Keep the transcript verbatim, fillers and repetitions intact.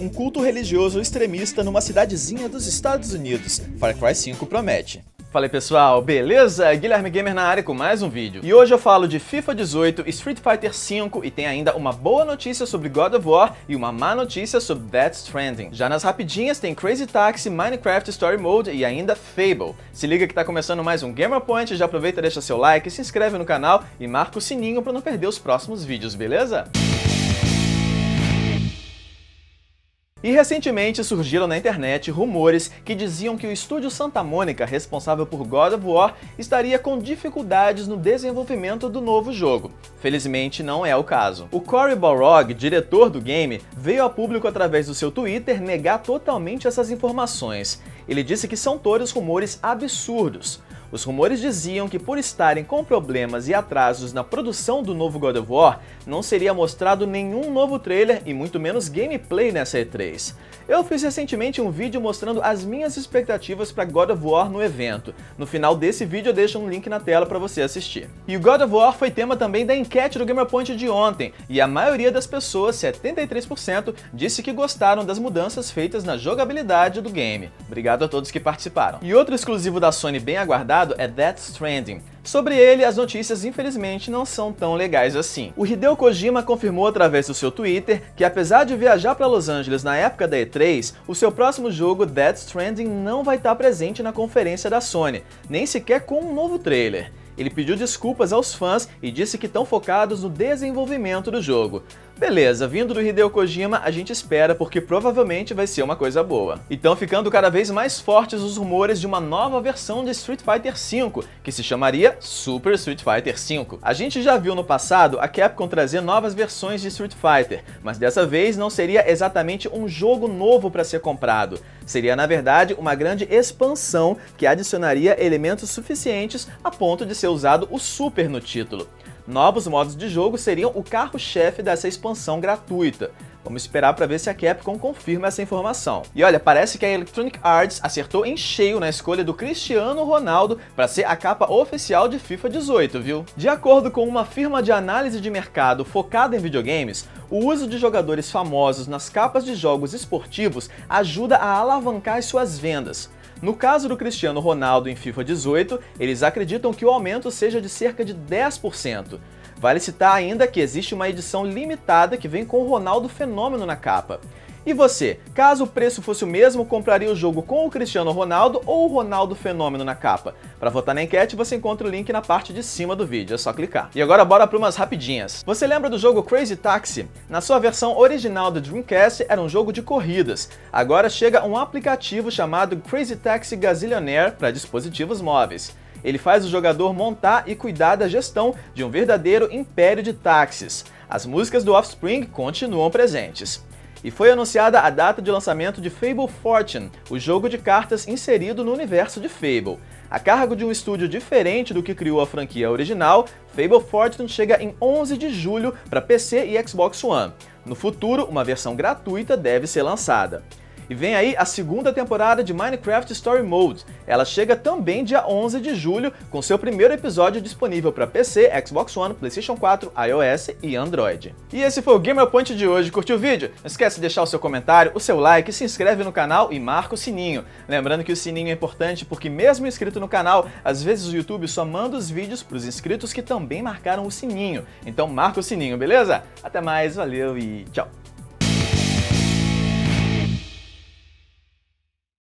um culto religioso extremista numa cidadezinha dos Estados Unidos. Far Cry cinco promete. Fala aí, pessoal, beleza? Guilherme Gamer na área com mais um vídeo. E hoje eu falo de FIFA dezoito, Street Fighter cinco e tem ainda uma boa notícia sobre God of War e uma má notícia sobre Death Stranding. Já nas rapidinhas tem Crazy Taxi, Minecraft Story Mode e ainda Fable. Se liga que tá começando mais um Gamer Point, já aproveita, deixa seu like, se inscreve no canal e marca o sininho pra não perder os próximos vídeos, beleza? E recentemente surgiram na internet rumores que diziam que o estúdio Santa Mônica, responsável por God of War, estaria com dificuldades no desenvolvimento do novo jogo. Felizmente não é o caso. O Cory Barlog, diretor do game, veio a público através do seu Twitter negar totalmente essas informações. Ele disse que são todos rumores absurdos. Os rumores diziam que, por estarem com problemas e atrasos na produção do novo God of War, não seria mostrado nenhum novo trailer e muito menos gameplay nessa E três. Eu fiz recentemente um vídeo mostrando as minhas expectativas para God of War no evento. No final desse vídeo eu deixo um link na tela para você assistir. E o God of War foi tema também da enquete do Gamer Point de ontem, e a maioria das pessoas, setenta e três por cento, disse que gostaram das mudanças feitas na jogabilidade do game. Obrigado a todos que participaram. E outro exclusivo da Sony bem aguardado é Death Stranding. Sobre ele, as notícias infelizmente não são tão legais assim. O Hideo Kojima confirmou através do seu Twitter que, apesar de viajar para Los Angeles na época da E três, o seu próximo jogo, Death Stranding, não vai estar presente na conferência da Sony, nem sequer com um novo trailer. Ele pediu desculpas aos fãs e disse que estão focados no desenvolvimento do jogo. Beleza, vindo do Hideo Kojima, a gente espera, porque provavelmente vai ser uma coisa boa. Então, ficando cada vez mais fortes os rumores de uma nova versão de Street Fighter cinco, que se chamaria Super Street Fighter cinco. A gente já viu no passado a Capcom trazer novas versões de Street Fighter, mas dessa vez não seria exatamente um jogo novo para ser comprado. Seria, na verdade, uma grande expansão que adicionaria elementos suficientes a ponto de ser usado o Super no título. Novos modos de jogo seriam o carro-chefe dessa expansão gratuita. Vamos esperar para ver se a Capcom confirma essa informação. E olha, parece que a Electronic Arts acertou em cheio na escolha do Cristiano Ronaldo para ser a capa oficial de FIFA dezoito, viu? De acordo com uma firma de análise de mercado focada em videogames, o uso de jogadores famosos nas capas de jogos esportivos ajuda a alavancar as suas vendas. No caso do Cristiano Ronaldo em FIFA dezoito, eles acreditam que o aumento seja de cerca de dez por cento. Vale citar ainda que existe uma edição limitada que vem com o Ronaldo Fenômeno na capa. E você, caso o preço fosse o mesmo, compraria o jogo com o Cristiano Ronaldo ou o Ronaldo Fenômeno na capa? Para votar na enquete, você encontra o link na parte de cima do vídeo, é só clicar. E agora bora para umas rapidinhas. Você lembra do jogo Crazy Taxi? Na sua versão original do Dreamcast era um jogo de corridas. Agora chega um aplicativo chamado Crazy Taxi Gazillionaire para dispositivos móveis. Ele faz o jogador montar e cuidar da gestão de um verdadeiro império de táxis. As músicas do Offspring continuam presentes. E foi anunciada a data de lançamento de Fable Fortune, o jogo de cartas inserido no universo de Fable. A cargo de um estúdio diferente do que criou a franquia original, Fable Fortune chega em onze de julho para P C e Xbox One. No futuro, uma versão gratuita deve ser lançada. E vem aí a segunda temporada de Minecraft Story Mode. Ela chega também dia onze de julho, com seu primeiro episódio disponível para P C, Xbox One, PlayStation quatro, iOS e Android. E esse foi o Gamer Point de hoje. Curtiu o vídeo? Não esquece de deixar o seu comentário, o seu like, se inscreve no canal e marca o sininho. Lembrando que o sininho é importante porque, mesmo inscrito no canal, às vezes o YouTube só manda os vídeos para os inscritos que também marcaram o sininho. Então marca o sininho, beleza? Até mais, valeu e tchau!